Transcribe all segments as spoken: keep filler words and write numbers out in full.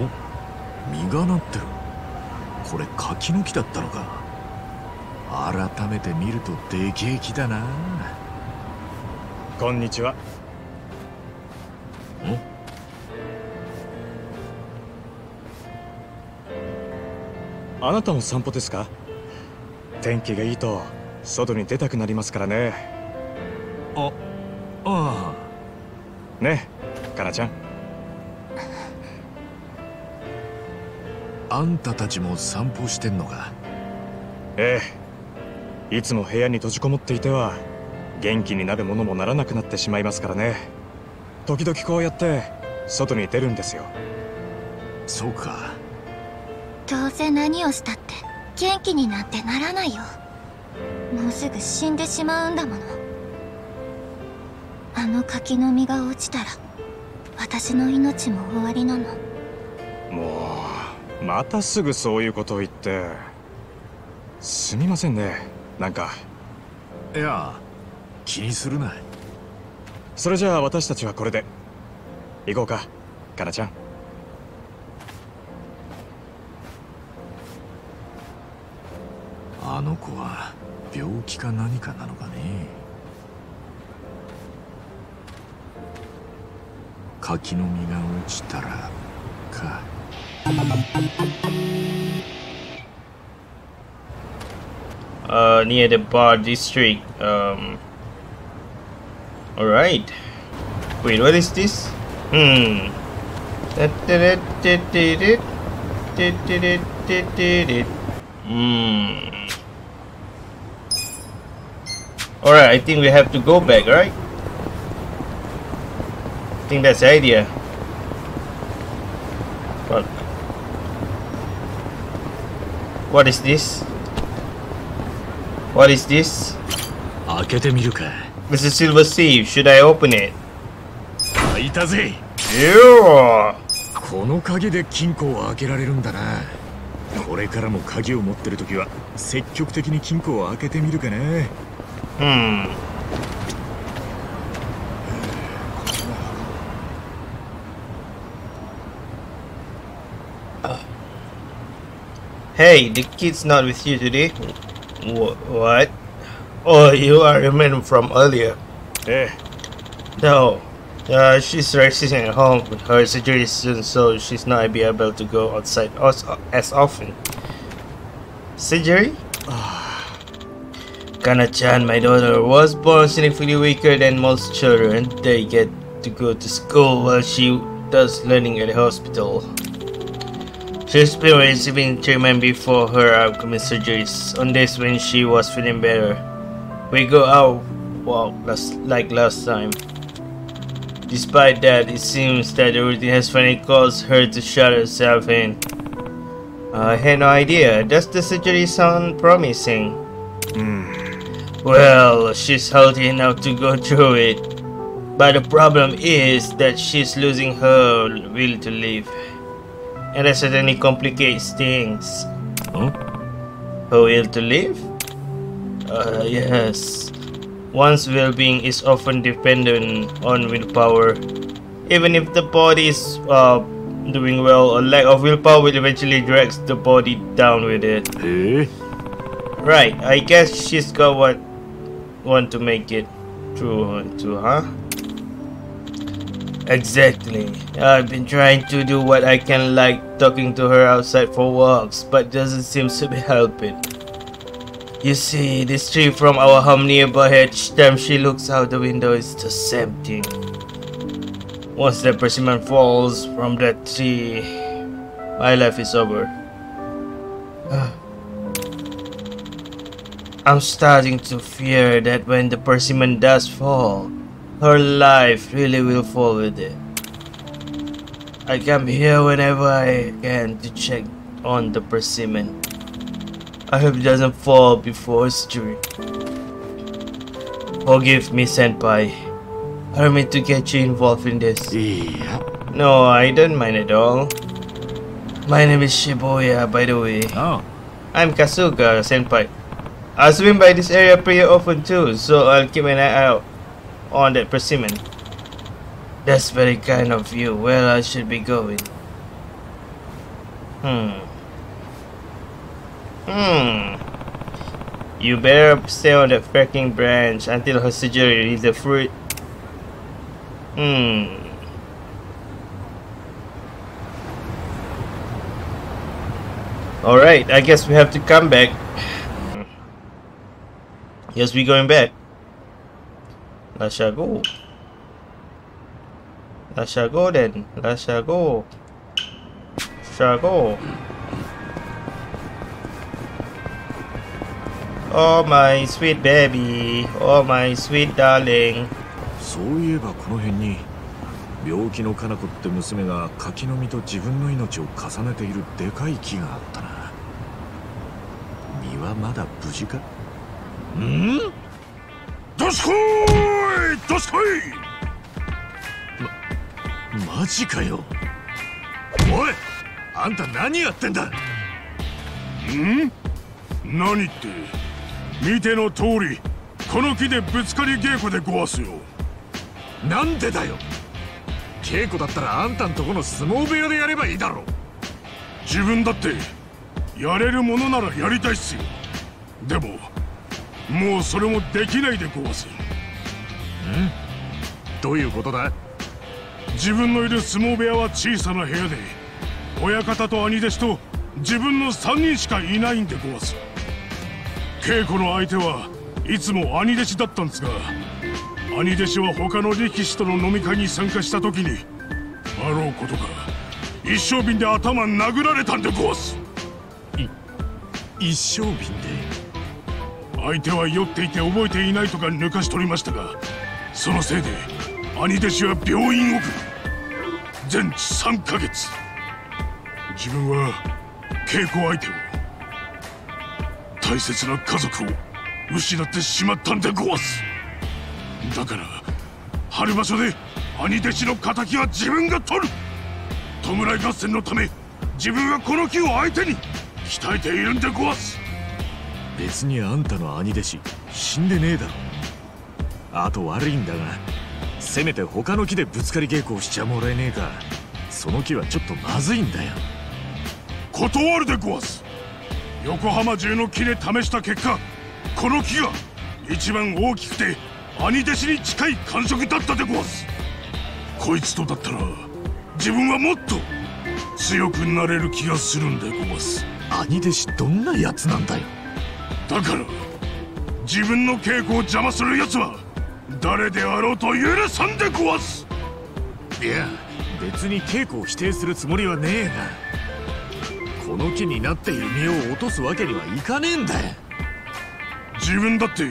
お、実がなってる。これ柿の木だったのか。改めて見るとでけえ木だな。こんにちは。ん？あなたも散歩ですか？天気がいいと外に出たくなりますからね。あ、ああ。ねえ、Kana-chan。あんたたちも散歩してんのか？ええ。いつも部屋に閉じこもっていては元気になるものもならなくなってしまいますからね。時々こうやって外に出るんですよ。そうか。どうせ何をしたって元気になんてならないよ。もうすぐ死んでしまうんだもの。あの柿の実が落ちたら私の命も終わりなの。もうまたすぐそういうことを言って。すみませんね。なんか、いや気にするな。それじゃあ私たちはこれで行こうか、Kana-chan。あの子は病気か何かなのかね。柿の実が落ちたらか。Uh, near the bar district. Um. All right. Wait, what is this? Hmm. Hmm. Alright, I think we have to go back, right? I think that's the idea. But what is this? What is this? It's a silver sieve. Should I open it? Yeah. この鍵で金庫を開けられるんだな。これからも鍵を持ってるときは積極的に金庫を開けてみるかね。Hmm. Hey, the kid's not with you today. Wh what? Oh, you are a man from earlier. Eh? No. Uh, she's resting at home. Her surgery is soon, so she's not be able to go outside as often. Surgery? Kana-chan, my daughter, was born significantly weaker than most children. They get to go to school while she does learning at the hospital. She's been receiving treatment before her upcoming surgeries. On days when she was feeling better, we go out walk last, like last time. Despite that, it seems that the routine has finally caused her to shut herself in. I had no idea. Does the surgery sound promising? Hmm. Well, she's healthy enough to go through it, but the problem is that she's losing her will to live, and that certainly complicates things. Huh? Her will to live? Uh, yes. One's well-being is often dependent on willpower. Even if the body is uh, doing well, a lack of willpower eventually drags the body down with it. Hey? Right, I guess she's got what want to make it through to, huh? Exactly. I've been trying to do what I can, like talking to her outside for walks, but doesn't seem to be helping. You see, this tree from our home nearby, each time she looks out the window, it's the same thing. Once the persimmon falls from that tree, my life is over. I'm starting to fear that when the persimmon does fall, her life really will fall with it. I come here whenever I can to check on the persimmon. I hope it doesn't fall before it's due. Forgive me, Senpai. I don't mean to get you involved in this. Yeah. No, I don't mind at all. My name is Shibuya, by the way. Oh. I'm Kasuga, Senpai. I swim by this area pretty often too, so I'll keep an eye out on that persimmon. That's very kind of you. Well, I should be going. Hmm. Hmm. You better stay on that freaking branch until her surgery needs the fruit. Hmm. Alright, I guess we have to come back. Yes, we're going back. I shall go. I shall go then. I shall go. Shall go. Oh my sweet baby. Oh my sweet darling. そういえばこの辺に病気のかな子って娘が柿の実と自分の命を重ねているでかい木があったな。実はまだ無事か？ん？どすこい！どすこい！ま、マジかよ。おい！あんた何やってんだ？ん？何って見ての通りこの木でぶつかり稽古でごわすよ。 なんでだよ。稽古だったらあんたんとこの相撲部屋でやればいいだろう。自分だってやれるものならやりたいっすよ。でももうそれもできないでごわす。ん？どういうことだ？自分のいる相撲部屋は小さな部屋で親方と兄弟子と自分のさんにんしかいないんでごわす。稽古の相手はいつも兄弟子だったんですが、 兄弟子は他の力士との飲み会に参加した時にあろうことから一升瓶で頭殴られたんでごわす。一升瓶で？相手は酔っていて覚えていないとか抜かし取りましたが、そのせいで兄弟子は病院を送る。全治さんかげつ。自分は稽古相手を、大切な家族を失ってしまったんでごわす。 だから春場所で兄弟子の敵は自分が取る。弔い合戦のため自分はこの木を相手に鍛えているんでごわす。別にあんたの兄弟子死んでねえだろ。あと悪いんだが、せめて他の木でぶつかり稽古をしちゃもらえねえか。その木はちょっとまずいんだよ。断るでごわす。横浜中の木で試した結果、この木が一番大きくて 兄弟子に近い感触だったでごわす。こいつとだったら自分はもっと強くなれる気がするんでごわす。兄弟子どんなやつなんだよ。だから自分の稽古を邪魔するやつは誰であろうと許さんでごわす。いや別に稽古を否定するつもりはねえが、この木になっている身を落とすわけにはいかねえんだよ。自分だって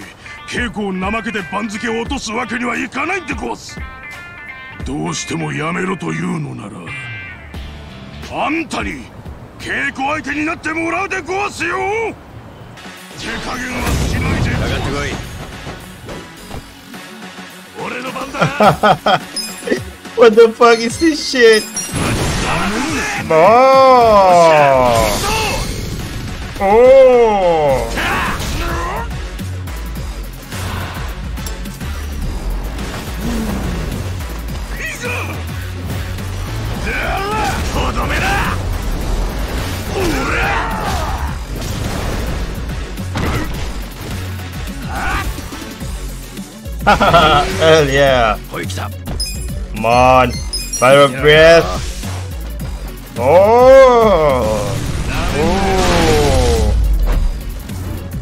稽古を怠けて番付を落とすわけにはいかないんでごわす。どうしてもやめろというのなら、あんたに稽古相手になってもらうでごわすよ。手加減はしないでごわす。上がってこい。俺の番だ。What the fuck is this shit? Oh. Oh. Hell yeah. Come on. Fire of breath. Oh.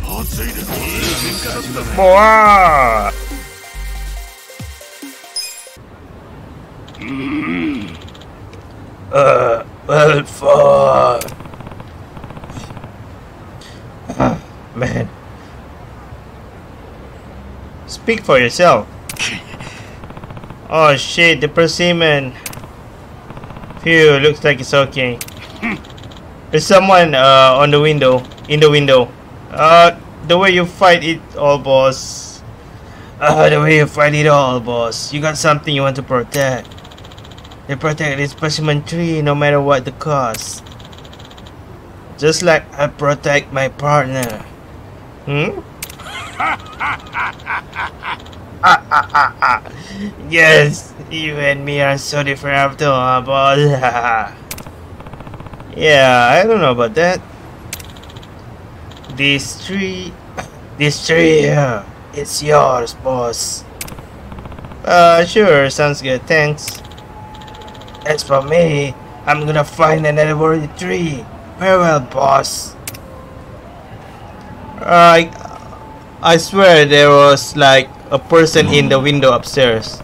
Oh. Wow. Uh, well, fuck. Man. Speak for yourself. Oh shit, the persimmon. Phew, looks like it's okay. There's someone uh, on the window. In the window. Uh, the way you fight it all, boss. Uh, the way you fight it all, boss. You got something you want to protect. They protect this persimmon tree no matter what the cost. Just like I protect my partner. Hmm? Ah, ah, ah, ah. Yes, you and me are so different after all, boss. Yeah, I don't know about that. This tree, this tree here, it's yours, boss. Uh, sure, sounds good, thanks. As for me, I'm gonna find another worthy tree. Farewell, boss. Uh, I, I swear there was like a person in the window upstairs.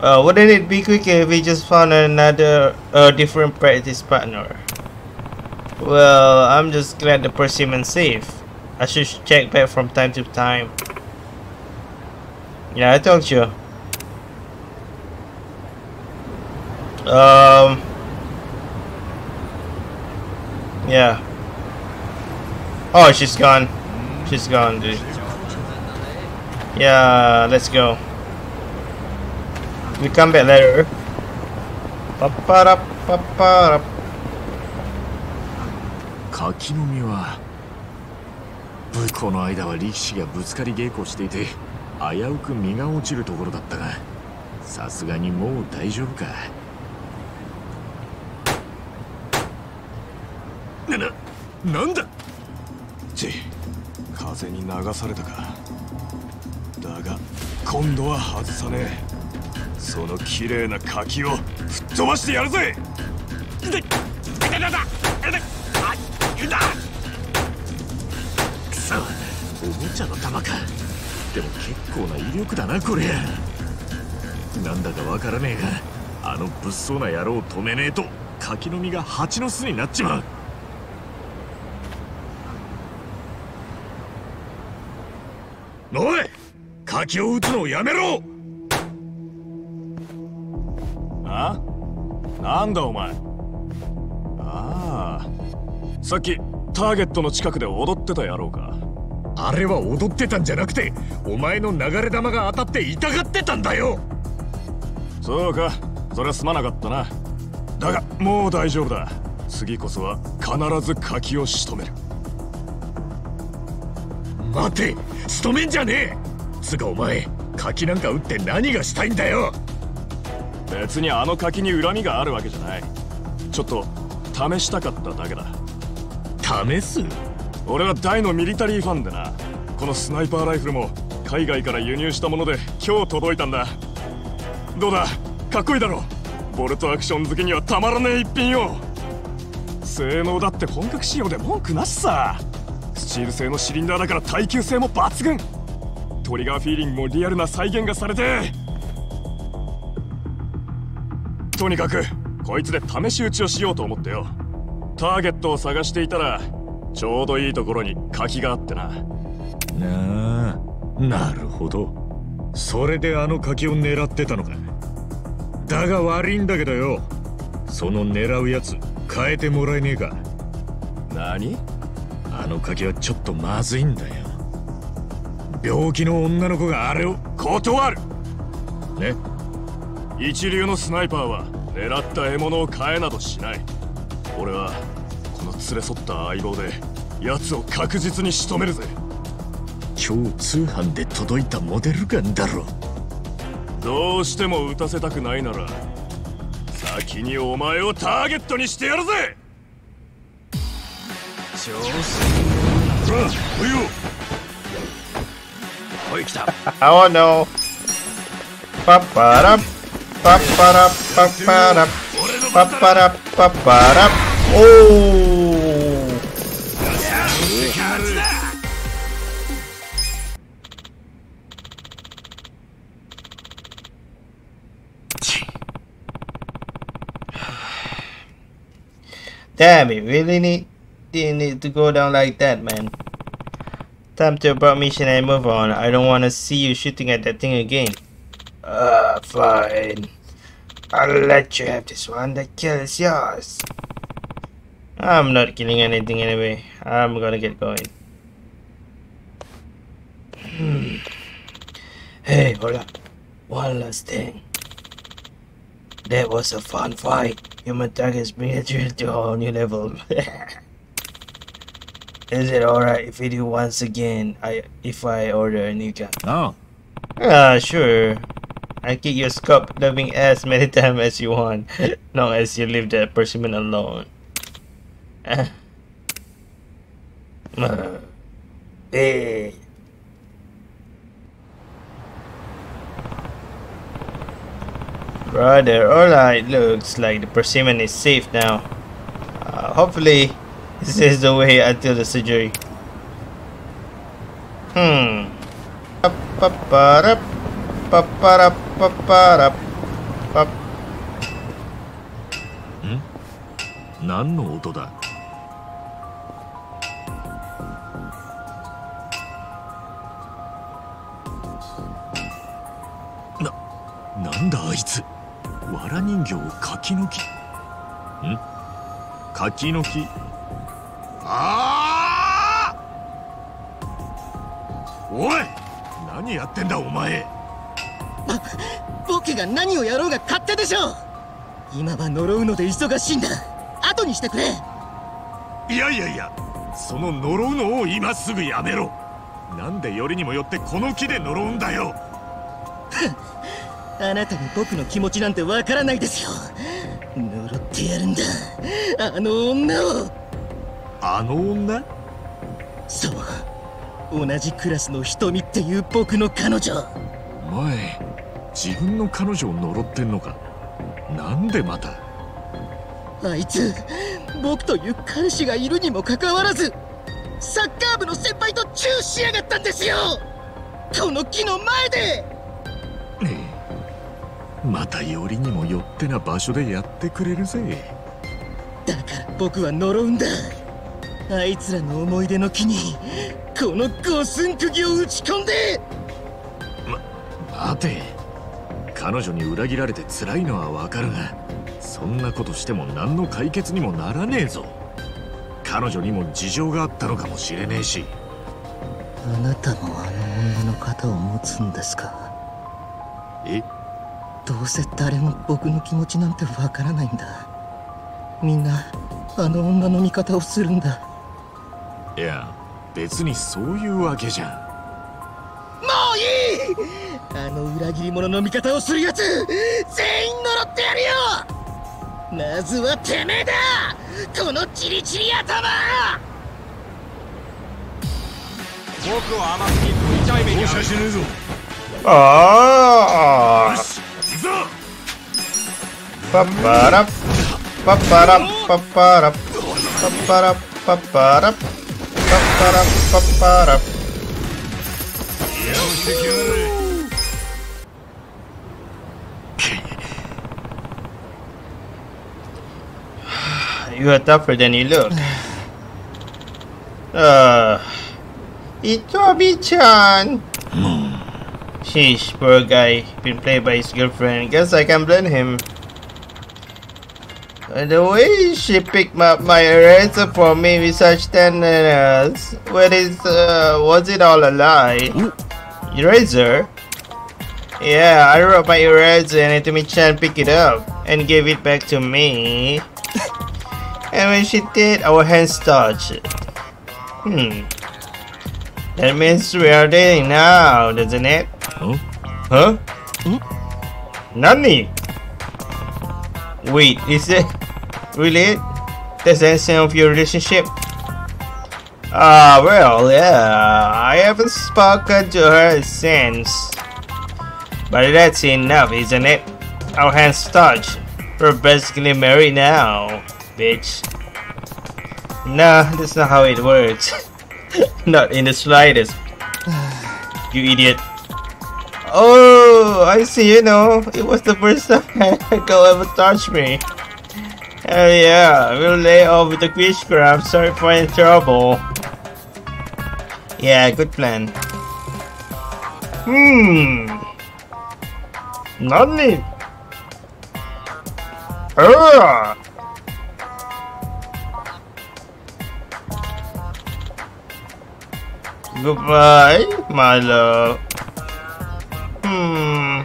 Uh, wouldn't it be quicker if we just found another uh, different practice partner? Well, I'm just glad the persimmons safe. I should check back from time to time. Yeah, I told you. Um. Yeah. Oh, she's gone. She's gone, dude. Yeah, let's go. We come back later. Papa, papa. Kakinomi wa buko no aida wa rikishi ga butsukari geiko shite ite, ayau ku mi ga ochiru tokoro datta ga, sasuga ni mou daijoubu ka. Nana, nanda? Chi, kaze ni nagasareta ka. Daga, kondo wa hazusa ne. その綺麗な柿を吹っ飛ばしてやるぜ。くそ、おもちゃの玉か。でも結構な威力だなこれ。なんだかわからねえが、あの物騒な野郎を止めねえと柿の実が蜂の巣になっちまう。おい、柿を撃つのをやめろ。 あ？なんだお前。ああ、さっきターゲットの近くで踊ってた野郎か。あれは踊ってたんじゃなくて、お前の流れ弾が当たって痛がってたんだよ。そうか、それはすまなかったな。だがもう大丈夫だ。次こそは必ず柿を仕留める。待て、仕留めんじゃねえ。つかお前、柿なんか撃って何がしたいんだよ。 別にあの柿に恨みがあるわけじゃない。ちょっと試したかっただけだ。試す？俺は大のミリタリーファンでな。このスナイパーライフルも海外から輸入したもので今日届いたんだ。どうだ？かっこいいだろう。ボルトアクション好きにはたまらねえ一品よ。性能だって本格仕様で文句なしさ。スチール製のシリンダーだから耐久性も抜群。トリガーフィーリングもリアルな再現がされて。 とにかくこいつで試し撃ちをしようと思ってよ。ターゲットを探していたらちょうどいいところに柿があってな。ああ、なるほど。それであの柿を狙ってたのか。だが悪いんだけどよ。その狙うやつ変えてもらえねえか。何？あの柿はちょっとまずいんだよ。病気の女の子があれを断る。ね。 一流のスナイパーは狙った獲物を買えなどしない。俺はこの連れ添った相棒で奴を確実に仕留めるぜ。今日通販で届いたモデルガンだろ。どうしても撃たせたくないなら先にお前をターゲットにしてやるぜ。調子ほら来いよ。おい来た。ああのパッパラッ Papara, papara, papara, papara. Oh! Damn, it really need didn't need to go down like that, man. Time to abort mission and move on. I don't want to see you shooting at that thing again. Uh, fine. I'll let you have this one. The kill is yours. I'm not killing anything anyway. I'm gonna get going. Hmm. Hey, hold up. One last thing. That was a fun fight. Human targets bring you to a whole new level. Is it alright if we do once again? I if I order a new gun? No. Ah, sure. I kick your scalp loving ass many times as you want, long as you leave that persimmon alone. Ah. Uh. Hey. Brother, alright, looks like the persimmon is safe now. Uh, hopefully, this is the way until the surgery. Hmm. Up, up, up, up, up, up, up, up. Hmm? Nan no oto da? Na, nan da aitsu? わら人形を柿の木。ん？柿の木。ああ！おい、何やってんだお前。僕が何をやろうが勝手でしょう。今は呪うので忙しいんだ。後にしてくれ。いやいやいや、その呪うのを今すぐやめろ。なんでよりにもよってこの木で呪うんだよ。あなたに僕の気持ちなんてわからないですよ。呪ってやるんだ、あの女を。あの女？そう、同じクラスの瞳っていう僕の彼女。お前、自分の彼女を呪ってんのか。なんでまた。あいつ、僕という彼氏がいるにもかかわらずサッカー部の先輩とチューしやがったんですよ、この木の前で。ええ、またよりにもよってな場所でやってくれるぜ。だから僕は呪うんだ。あいつらの思い出の木にこの五寸釘を打ち込んで。ま、待て。彼女に裏切られて辛いのはわかるが、そんなことしても何の解決にもならねえぞ。彼女にも事情があったのかもしれねえし。あなたもあの女の肩を持つんですか。え？どうせ誰も僕の気持ちなんてわからないんだ。みんなあの女の味方をするんだ。いや別にそういうわけじゃん。もういい。あの裏切り者の味方をするやつ全員呪ってやるよ。まずはてめえだ、このチリチリ頭。僕を甘くに取りたい目に遭う。しねえぞ。ああ。パパラパパラパパラパパラパパラパパラパパラ。You are tougher than you look. Uh, Atomy-chan. Sheesh, poor guy, been played by his girlfriend. Guess I can blame him. The way she picked up my eraser for me with such tenderness. What is, uh, was it all a lie? Eraser? Yeah, I wrote my eraser and Atomy-chan picked it up and gave it back to me. And when she did, our hands touched. Hmm. That means we are dating now, doesn't it? Huh? Huh? Hmm? Nani? Wait, is it really? That's the end of your relationship? Ah, uh, well, yeah. I haven't spoken to her since. But that's enough, isn't it? Our hands touched. We're basically married now, bitch. Nah, that's not how it works. Not in the slightest. You idiot. Oh, I see, you know, it was the first time a girl ever touched me. Hell yeah, we'll lay off with the witchcraft, sorry for any trouble. Yeah, good plan. Hmm. Nani? Ah. Goodbye, my love. Hmm.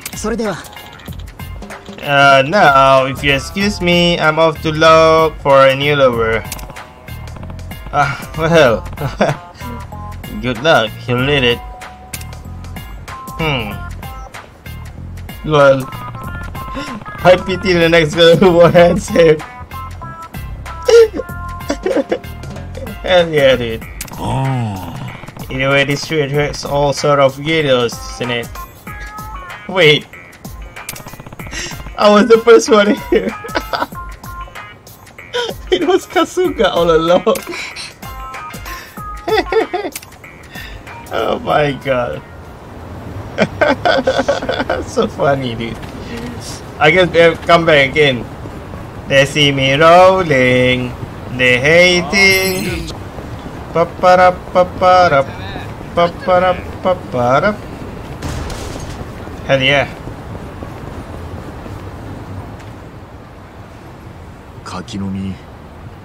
Uh, now, if you excuse me, I'm off to look for a new lover. Ah, well. Good luck, you'll need it. Hmm. Lol. I pity the next girl who won't hand save. Hell yeah, dude. Oh. Anyway, this street attracts all sort of weirdos, isn't it? Wait. I was the first one here. It was Kasuga all along. Oh my god. So funny, dude. I guess they have come back again. They see me rolling. They hating. Paparap, paparap, paparap, paparap. Hell yeah. Kakinomi,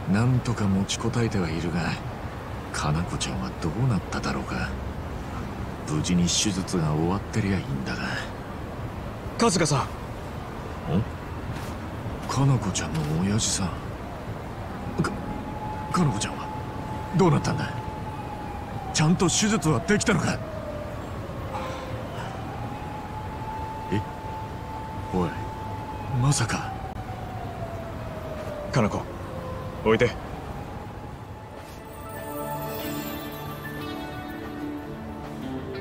nan to ka mochikotaete wa iru ga, Kanako-chan wa dou natta darou ka. Buji ni shuzutsu ga owatte ria ii nda ga. Kasuga-san. Hmm? Kanako-chan no oyaji-san. Ka Kanako-chan wa dou natta nda? Chanto shuzutsu wa dekita no ka? Eh? Oi, masaka. Kanako, oide.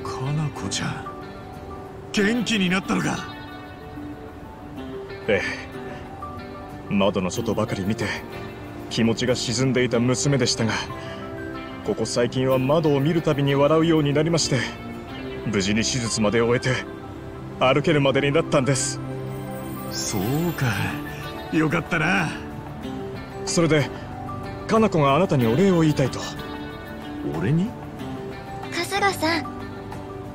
Kanako-chan, genki ni natta no ka? Ehえ。窓の外ばかり見て、気持ちが沈んでいた娘でしたが、ここ最近は窓を見るたびに笑うようになりまして、無事に手術まで終えて、歩けるまでになったんです。そうか、よかったな。それで、かなこがあなたにお礼を言いたいと。俺に？Kasugaさん、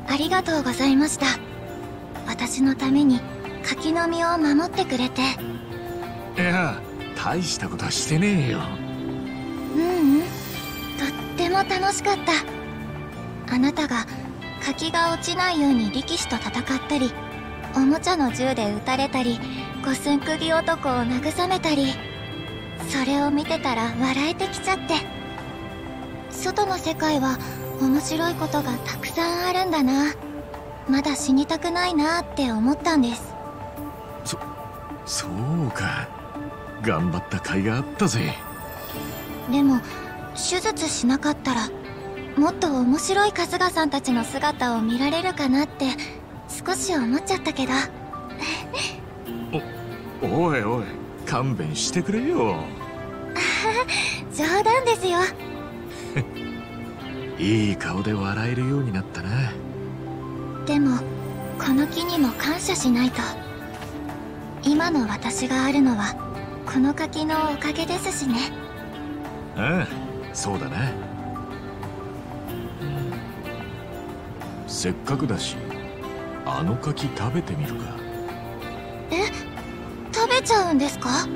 ありがとうございました。私のために柿の実を守ってくれて。いや、大したことはしてねえよ。うんうん、とっても楽しかった。あなたが柿が落ちないように力士と戦ったり、おもちゃの銃で撃たれたり、五寸釘男を慰めたり。それを見てたら笑えてきちゃって。外の世界は面白いことがたくさんあるんだな。まだ死にたくないなって思ったんです。そ、そうか。頑張った甲斐があったぜ。でも、手術しなかったら、もっと面白いKasugaさんたちの姿を見られるかなって少し思っちゃったけど。お、おいおい。勘弁してくれよ。冗談ですよ。いい顔で笑えるようになったな。でもこの木にも感謝しないと。今の私があるのはこの柿のおかげですしね。ああ、そうだな。せっかくだし、あの柿食べてみるか。え？食べちゃうんですか？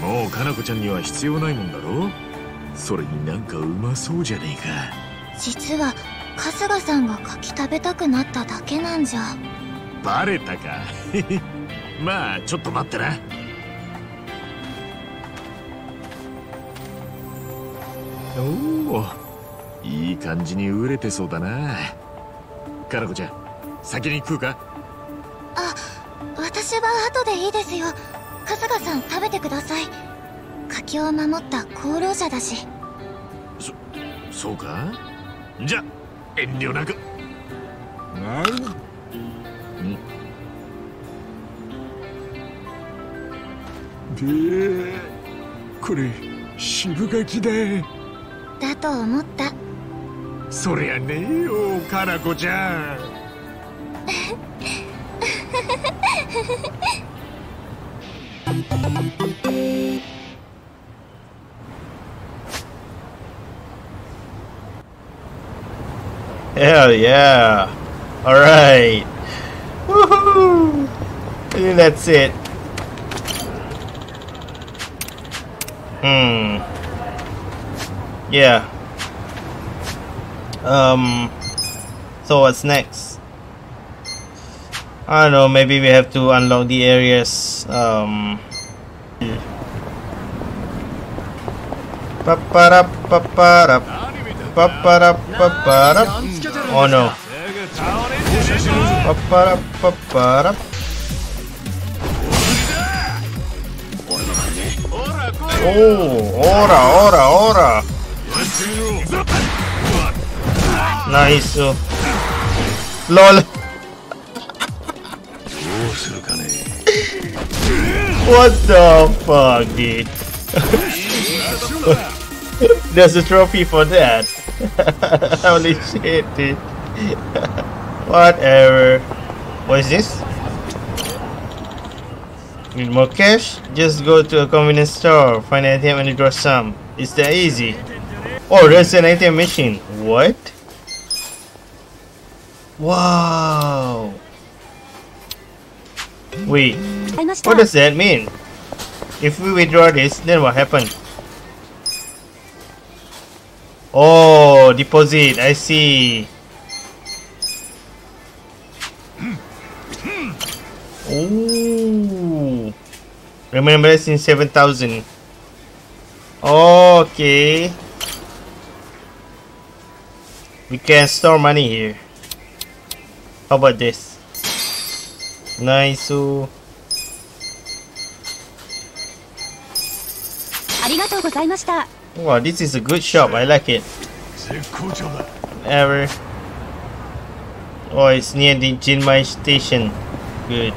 もうかなこちゃんには必要ないもんだろ。それになんかうまそうじゃねえか。実はKasugaさんが柿食べたくなっただけなんじゃ。バレたか。まあちょっと待ってな。おお、いい感じに熟れてそうだな。かなこちゃん、先に食うか？あ、私は後でいいですよ。Kasugaさん、食べてください。柿を守った功労者だし。そ、そうか？じゃ、遠慮なく。うん。で、これ、渋柿だ。だと思った。そりゃねえよ、かなこちゃん。Hell yeah! All right, woohoo! And that's it. Hmm. Yeah. Um. So what's next? I don't know, maybe we have to unlock the areas. Um. Paparap, paparap, paparap, paparap. Oh no. Paparap, paparap. Oh, ora, ora, ora. Nice. LOL. What the fuck, dude? There's a trophy for that. Holy shit, dude. Whatever. What is this? Need more cash? Just go to a convenience store, find an A T M and draw some. It's that easy. Oh, there's an A T M machine. What? Wow. Wait. What does that mean? If we withdraw this, then what happened? Oh, deposit. I see. Ooh. Remember, it's in seven thousand. Okay. We can store money here. How about this? Nice. Wow, this is a good shop. I like it. Ever. Oh, it's near the Jinmai Station. Good.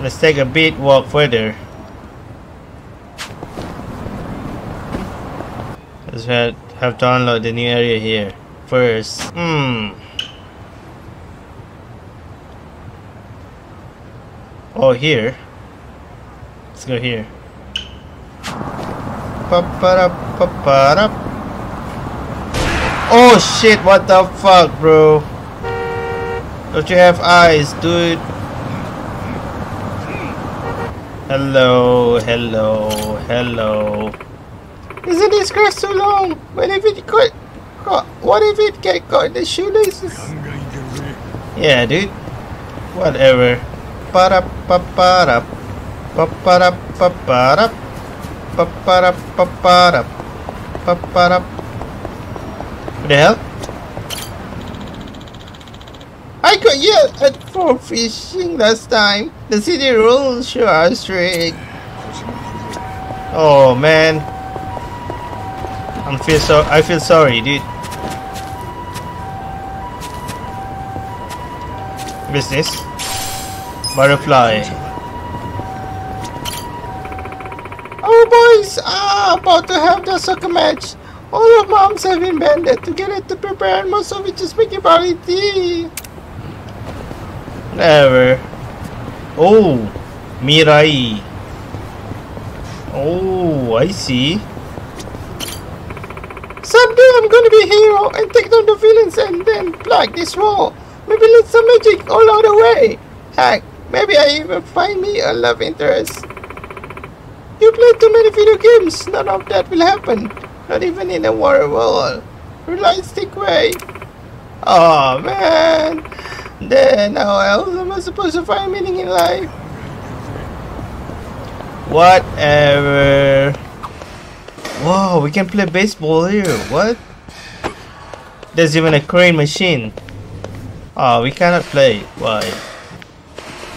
Let's take a bit walk further. Let's have to unlock the new area here first. Hmm. Oh, here. Let's go here. Oh shit! What the fuck, bro? Don't you have eyes, dude? Hello, hello, hello. Isn't this grass so long? What if it got caught? What if it get caught in the shoelaces? Yeah, dude. Whatever. Para papara, papara papara, papara papara, papara. What the hell? I got yelled at for fishing last time. The city rules sure are strict. Oh man, I feel so. I feel sorry, dude. What is this? Butterfly. Our boys are about to have their soccer match. All of moms have been banded together to prepare, and most of it is making body tea. Never. Oh, Mirai. Oh, I see. Someday I'm gonna be a hero and take down the villains and then plug this wall. Maybe let some magic all out of the way. Heck, maybe I even find me a love interest. You play too many video games. None of that will happen. Not even in a war world. Realistic way. Oh man. Then how else am I supposed to find meaning in life? Whatever. Whoa, we can play baseball here. What? There's even a crane machine. Oh, we cannot play. Why?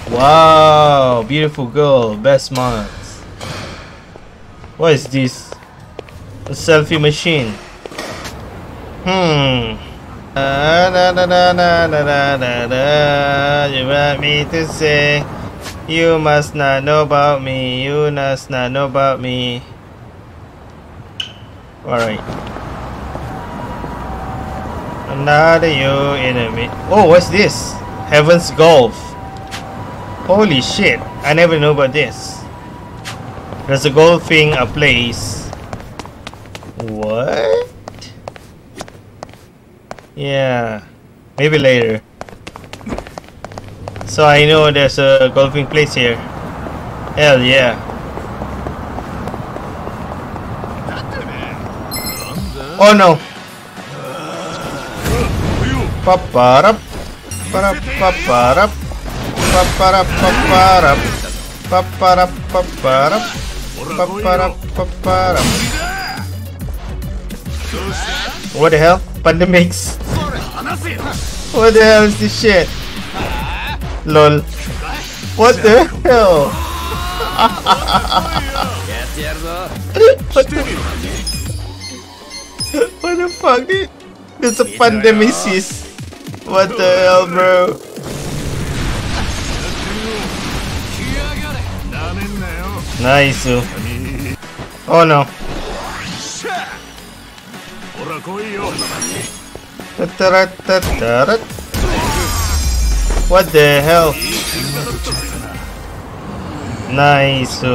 Wow, beautiful girl. Best months. What is this? A selfie machine. Hmm. Da da da da da da da da. You want me to say? You must not know about me. You must not know about me. All right. Another you enemy. Oh, what's this? Heaven's Golf. Holy shit! I never knew about this. There's a golfing a place. What? Yeah, maybe later. So I know there's a golfing place here. Hell yeah. Oh no. Paparap, paparap, paparap, paparap, paparap, paparap, paparap, paparap, paparap. What the hell? Pandemics. What the hell is this shit? Lol. What the hell? What the, what the fuck? It's a pandemesis. What the hell, bro? Nice. Oh no. What the hell? Nice.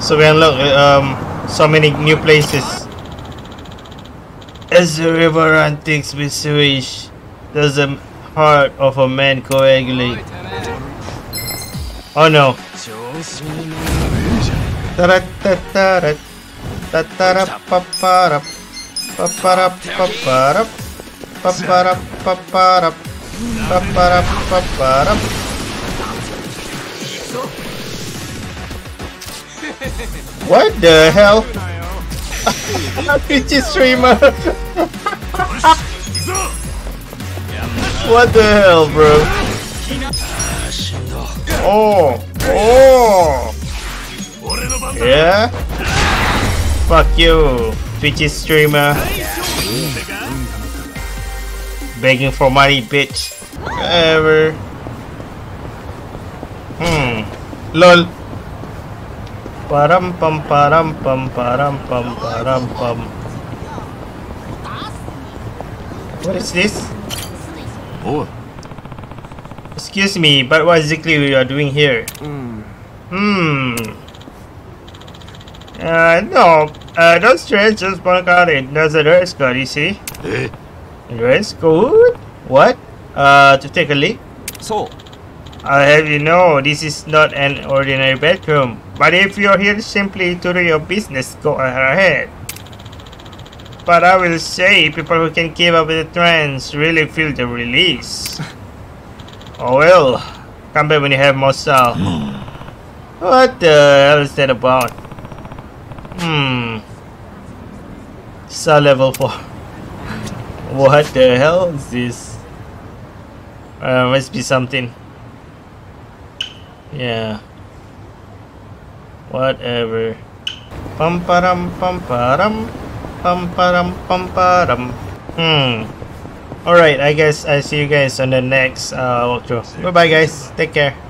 So we unlock um so many new places. As the river antiques with sewage, does the heart of a man coagulate? Oh no. What the hell? R P G streamer. What the hell, bro? Oh, oh. Yeah. Fuck you, Twitch streamer. Begging for money, bitch. Whatever. Hmm. Lol. Param pam param pam param pam param pam. What is this? Oh. Excuse me, but what exactly we are doing here? Hmm. Hmm. Uh, no. Uh, don't stress. Just walk out and there's a dress code. You see? Dress code? What? Uh, to take a leak? So, I'll have you know, this is not an ordinary bedroom. But if you're here simply to do your business, go ahead. But I will say, people who can keep up with the trends really feel the release. Oh well, come back when you have more style. What the hell is that about? Hmm. Style level four. What the hell is this? Uh, must be something. Yeah. Whatever. Pam param pam param pam param pam param. Hmm. Alright, I guess I see you guys on the next uh walkthrough. Bye bye guys. Take care.